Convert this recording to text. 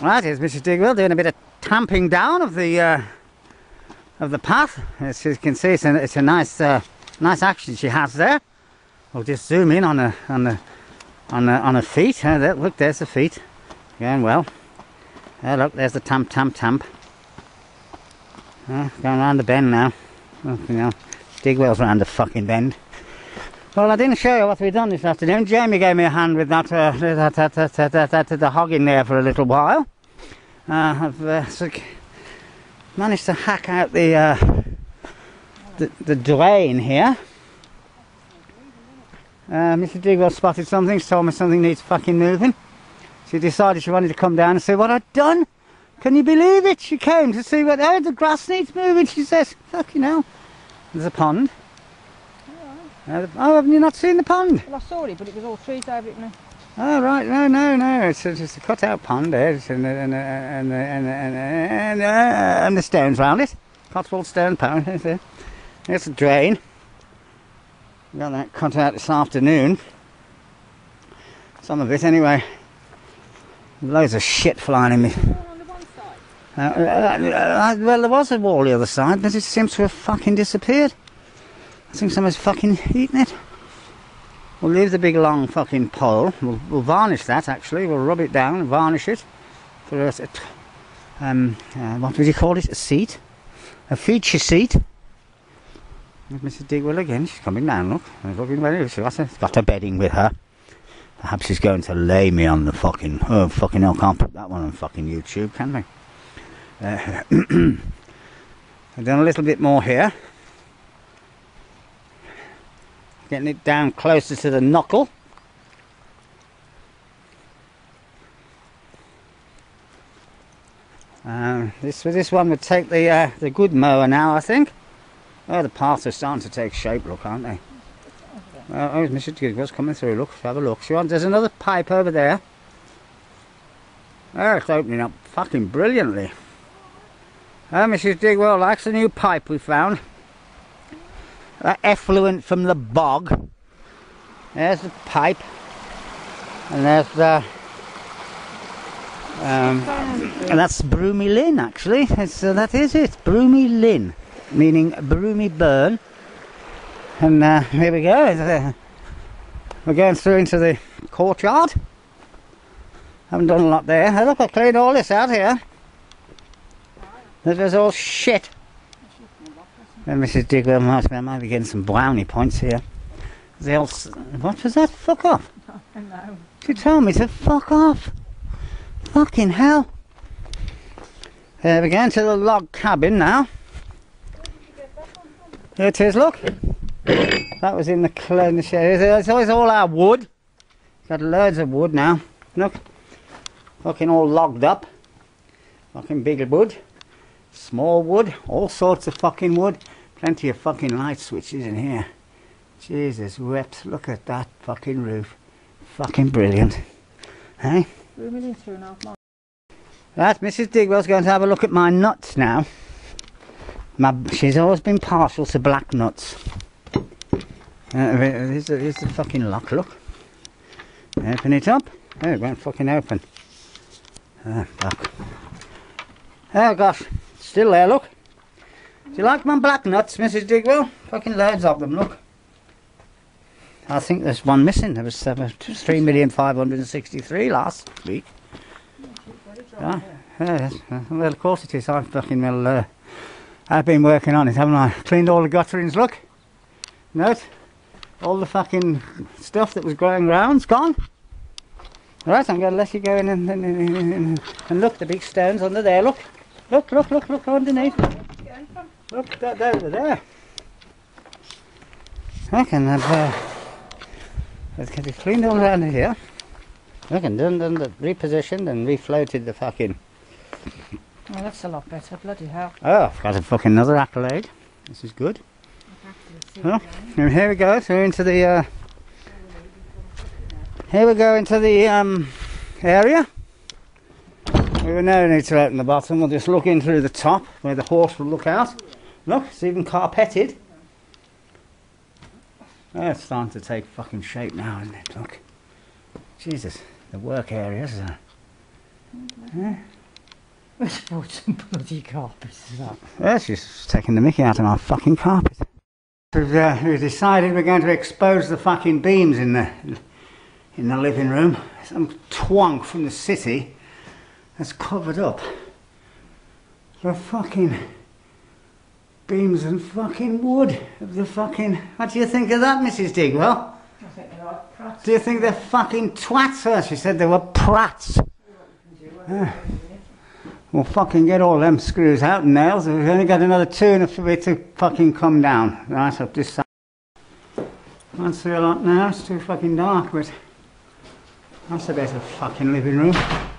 Well, that is Mrs. Digwell doing a bit of tamping down of the path. As you can see, it's a nice nice action she has there. We'll just zoom in on her feet. Look, there's the feet. Going well. Look, there's the tamp. Going round the bend now. You know, Digwell's round the fucking bend. Well, I didn't show you what we've done this afternoon. Jamie gave me a hand with that, the hog in there for a little while. I've managed to hack out the drain here. Mrs. Digwell spotted something. She told me something needs fucking moving. She decided she wanted to come down and see what I'd done. Can you believe it? She came to see what, oh, the grass needs moving, she says. Fucking hell. There's a pond. Oh, haven't you not seen the pond? Well, I saw it, but it was all trees over it now. Oh, right, no. It's just a cut-out pond there, and the stones round it. Cotswold Stone Pond. There's a drain. Got that cut out this afternoon. Some of it, anyway. Loads of shit flying in me. On the one side? Well, there was a wall the other side, but it seems to have fucking disappeared. I think someone's fucking eaten it. We'll leave the big long fucking pole. We'll varnish that actually. We'll rub it down and varnish it for a what would you call it? A seat, a feature seat. There's Mrs. Digwell again. She's coming down. Look, she's looking very. She's got her bedding with her. Perhaps she's going to lay me on the fucking. Oh fucking hell! Can't put that one on fucking YouTube, can we? I've done a little bit more here. Getting it down closer to the knuckle. This one would take the good mower now, I think. Oh, the paths are starting to take shape, look, aren't they? Oh, Mrs. Digwell's coming through, look, have a look. There's another pipe over there. Oh, it's opening up fucking brilliantly. Oh, Mrs. Digwell likes the new pipe we found. Effluent from the bog. There's the pipe, and there's the and that's Broomy Lynn actually. It's, that is it, Broomy Lynn, meaning Broomy Burn. And here we go. We're going through into the courtyard. Haven't done a lot there. Hey, look, I cleaned all this out here. That was all shit. And Mrs. Digwell might be getting some brownie points here. The old, what was that? Fuck off. I don't know. She told me to fuck off. Fucking hell. We're going to the log cabin now. Here it is, look. That was in the clone shed. It's always all our wood. Got loads of wood now. Look. Fucking all logged up. Fucking big wood. Small wood, all sorts of fucking wood. Plenty of fucking light switches in here. Jesus wept, look at that fucking roof. Fucking brilliant. Hey? Room 2.5 miles. Right, Mrs. Digwell's going to have a look at my nuts now. She's always been partial to black nuts. Here's the fucking lock, look. Open it up. Oh, it won't fucking open. Oh, fuck. Oh, gosh. Still there, look. Do you like my black nuts, Mrs. Digwell? Fucking loads of them, look. I think there's one missing. There was 3,563,000 last week. Yeah, well, of course it is. I fucking will, I've been working on it, haven't I? Cleaned all the gutterings, look. Note, all the fucking stuff that was growing round's gone. Right, I'm going to let you go in and look. The big stones under there, look. Look underneath. Look, that over there. I can have, it can be cleaned all around here. Look, and done the repositioned and refloated the fucking. Oh, that's a lot better, bloody hell. Oh, I've got a fucking another accolade. This is good. Oh, and here we go, so into the, here we go into the, area. We will now need to open the bottom. We'll just look in through the top where the horse will look out. Look, it's even carpeted. Oh, it's starting to take fucking shape now, isn't it? Look. Jesus, the work areas. Yeah. Let's brought some bloody carpets as well. Yeah, she's just taking the mickey out of my fucking carpet. We've decided we're going to expose the fucking beams in the living room. Some twonk from the city has covered up the fucking beams and fucking wood of the fucking... What do you think of that, Mrs. Digwell? I think they're like prats. Do you think they're fucking twats? Huh? She said they were prats. We'll fucking get all them screws out and nails. We've only got another two and a bit to fucking come down. Right up this side. Can't see a lot now, it's too fucking dark, but that's a better fucking living room.